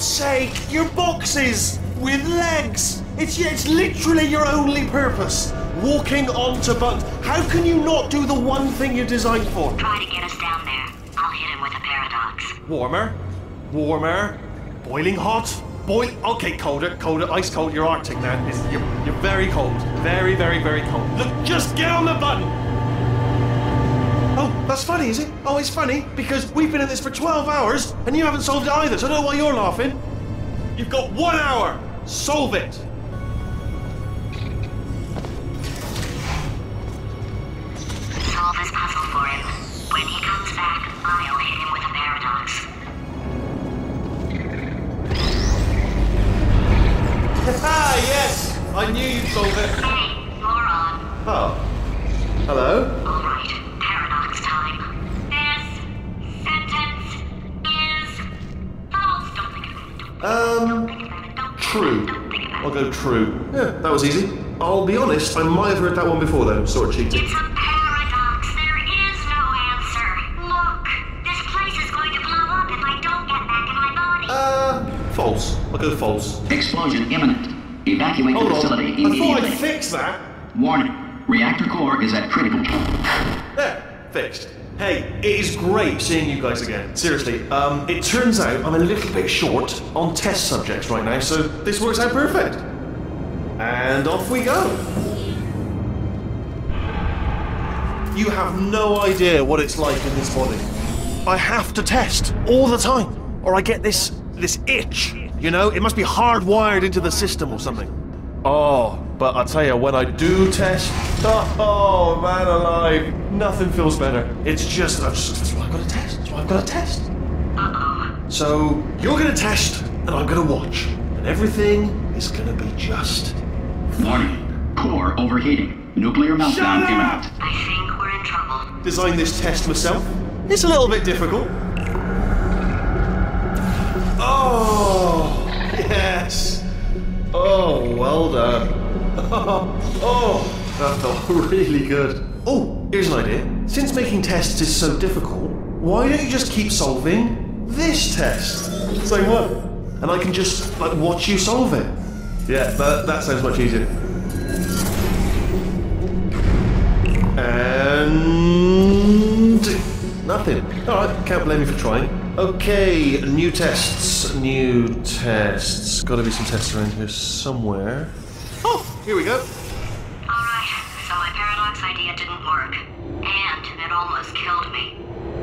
God's sake, your boxes with legs. It's literally your only purpose. Walking onto buttons. How can you not do the one thing you're designed for? Try to get us down there. I'll hit him with a paradox. Warmer. Warmer. Boiling hot. Okay, colder. Colder. Ice cold. You're Arctic now. You're very cold. Very, very, very cold. Look, just get on the button. Oh, that's funny, is it? Oh, it's funny because we've been at this for 12 hours and you haven't solved it either, so I don't know why you're laughing. You've got 1 hour. Solve it. Solve this puzzle for him. When he comes back, I'll hit him with a paradox. Ah, yes! I knew you'd solve it. Hey, moron. Oh. Hello? Alright, paradox time. This sentence is false. Don't think about it. True. I'll go true. Yeah, that was easy. I'll be honest, I might have heard that one before though. Sort of cheating. It's a false. I'll go false. Explosion imminent. Evacuate the facility immediately. I thought I'd fix that. Warning. Reactor core is at critical. There. Fixed. Hey, it is great seeing you guys again. Seriously. It turns out I'm a little bit short on test subjects right now, so this works out perfect. And off we go. You have no idea what it's like in this body. I have to test all the time, or I get this itch, you know? It must be hardwired into the system or something. Oh, but I tell you, when I do test, oh, man alive, nothing feels better. It's just, that's why I've got to test, that's why I've got to test. So, you're going to test, and I'm going to watch, and everything is going to be just fine. Warning, core overheating, nuclear meltdown imminent. I think we're in trouble. Designed this test myself. It's a little bit difficult. Oh, yes. Oh, well done. Oh, that felt really good. Oh, here's an idea. Since making tests is so difficult, why don't you just keep solving this test? Say what? And I can just, like, watch you solve it. Yeah, that sounds much easier. And... nothing. All right, can't blame me for trying. Okay, new tests, Gotta be some tests around here somewhere. Oh, here we go. Alright, so my paradox idea didn't work. And it almost killed me.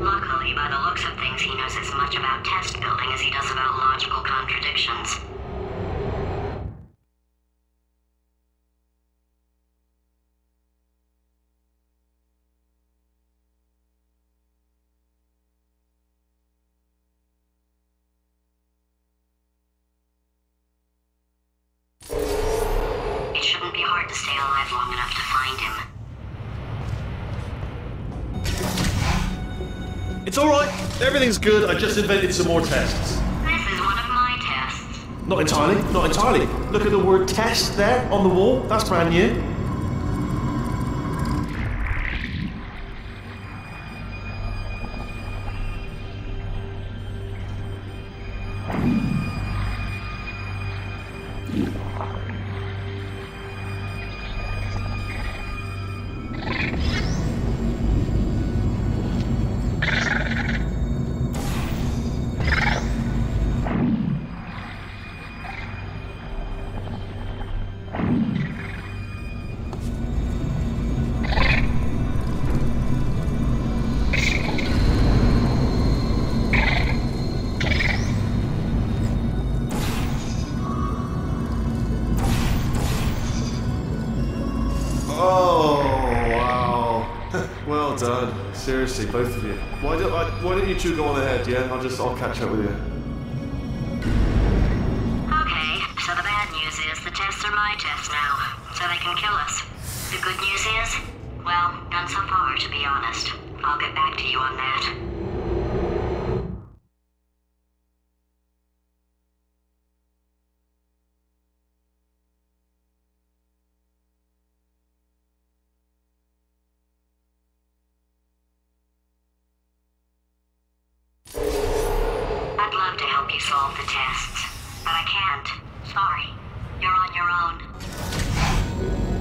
Luckily, by the looks of things, he knows as much about test building as he does about logical contradictions. It's alright, everything's good, I just invented some more tests. This is one of my tests. Not entirely, not entirely. Look at the word test there on the wall, that's brand new. Seriously, both of you. Why don't you two go on ahead, yeah? I'll catch up with you. Okay, so the bad news is the tests are my tests now, so they can kill us. The good news is, well, none so far, to be honest. I'll get back to you on that. Solve the tests. Sorry, you're on your own.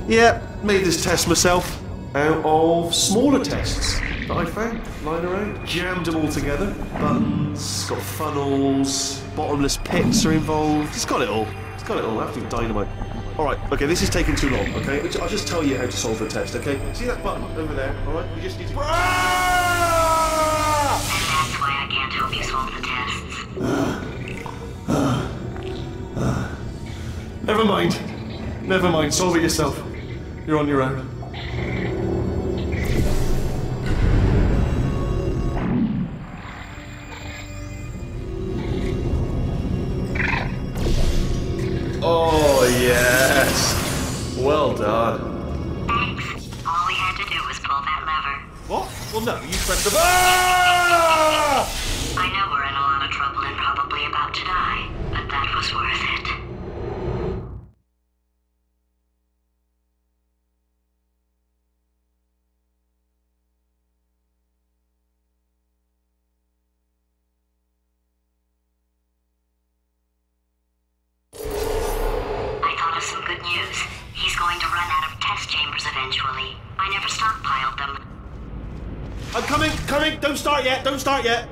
Yep, made this test myself. Out of smaller tests that I found lying around. Jammed them all together. Buttons, got funnels, bottomless pits are involved. It's got it all. It's got it all. Absolute dynamite. Alright, okay, this is taking too long, okay? I'll just tell you how to solve the test, okay? See that button over there, alright? We just need to... Ah! And that's why I can't help you solve the tests. Never mind. Never mind, solve it yourself. You're on your own. Oh, yes. Well done. Thanks. All we had to do was pull that lever. What? Well, no, you pressed the... Ah! I know we're in a lot of trouble and probably about to die, but that was worth it. Don't start yet.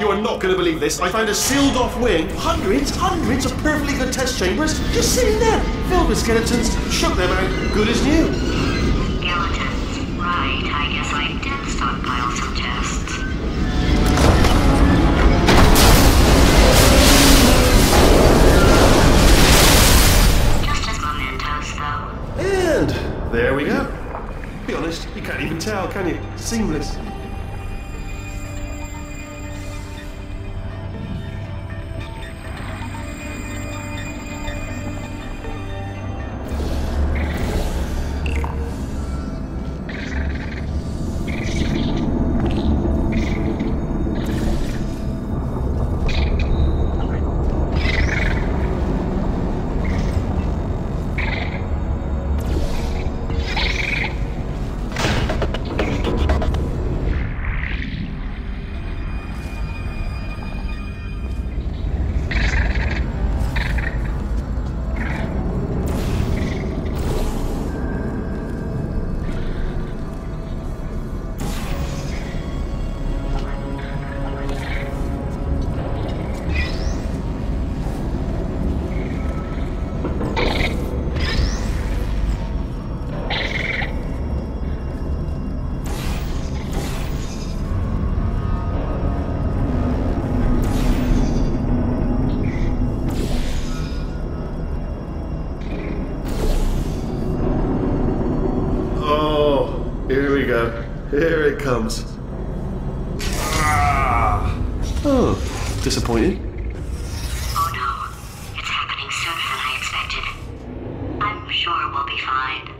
You are not going to believe this. I found a sealed off wing. Hundreds of perfectly good test chambers just sitting there. Filled with skeletons. Shook them out. Good as new. Skeletons. Right. I guess I did stockpile some chests. Just as mementos, though. And there we go. Be honest, you can't even tell, can you? Seamless. Here it comes. Oh, disappointed. Oh no, it's happening sooner than I expected. I'm sure we'll be fine.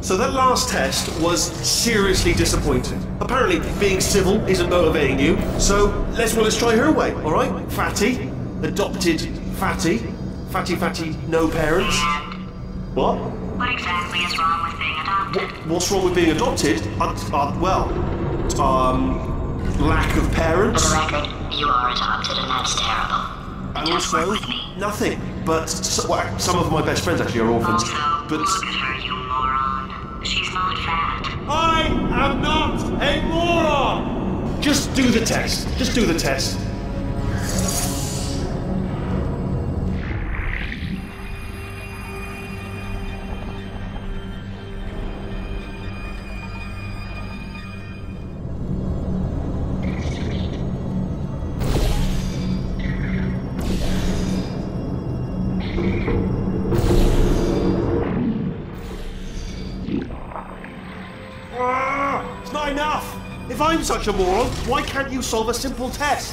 So that last test was seriously disappointing. Apparently, being civil isn't motivating you, so let's try her way, all right? Fatty, adopted fatty, no parents. What? What exactly is wrong with being adopted? What's wrong with being adopted? Lack of parents. For the record, you are adopted, and that's terrible. And also, nothing. But some of my best friends actually are orphans. Also, look at her, you moron. She's not fat. I am not a moron! Just do the test. Just do the test. Such a moron, why can't you solve a simple test?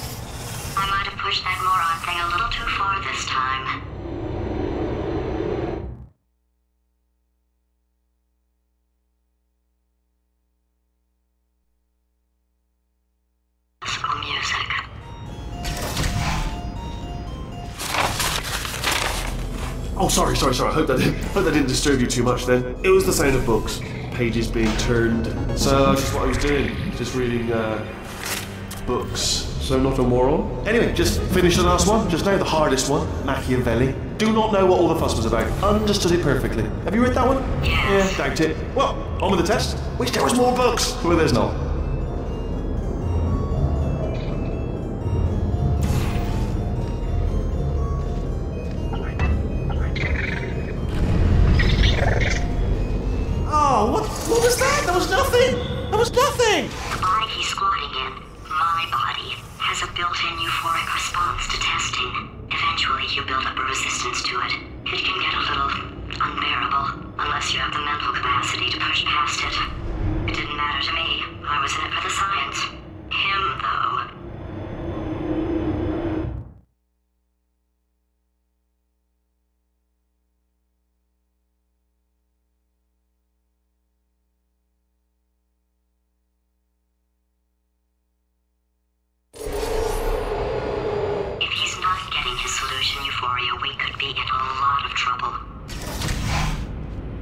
I might have pushed that moron thing a little too far this time. Oh, sorry. I hope that didn't disturb you too much then. It was the sound of books, pages being turned. So that's just what I was doing, just reading books. So not a moral. Anyway, just finish the last one, just now the hardest one, Machiavelli. Do not know what all the fuss was about. Understood it perfectly. Have you read that one? Yeah, doubt it. Well, on with the test. Wish there was more books. Well, there's not. Oh, what was that? That was nothing. That was nothing. The body he's squatting in, my body, has a built-in euphoric response to testing. Eventually, you build up a resistance to it. It can get a little unbearable, unless you have the mental capacity to push past it. It didn't matter to me. I was in it for the science. Him, though.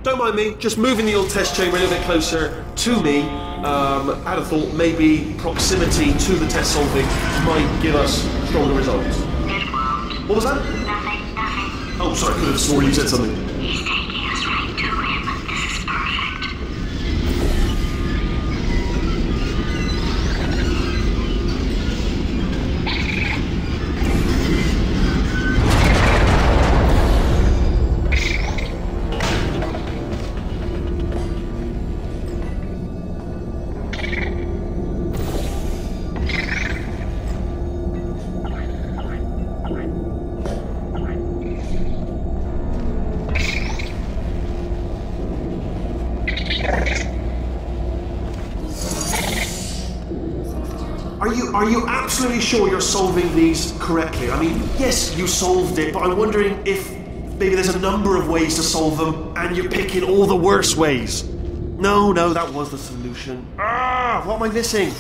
Don't mind me, just moving the old test chamber a little bit closer to me. I had a thought maybe proximity to the test solving might give us stronger results. What was that? Nothing. Oh, sorry, I could have sworn you said something. He's taking us right to him. This is Are you absolutely sure you're solving these correctly? I mean, yes, you solved it, but I'm wondering if maybe there's a number of ways to solve them and you're picking all the worst ways. No, that was the solution. Ah, what am I missing?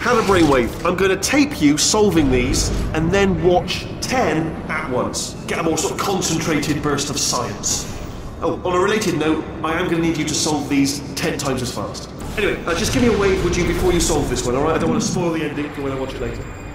Had a brainwave. I'm going to tape you solving these and then watch 10 at once. Get a more sort of concentrated burst of science. Oh, on a related note, I am going to need you to solve these 10 times as fast. Anyway, just give me a wave, would you, before you solve this one, alright? I don't want to spoil the ending for when I watch it later.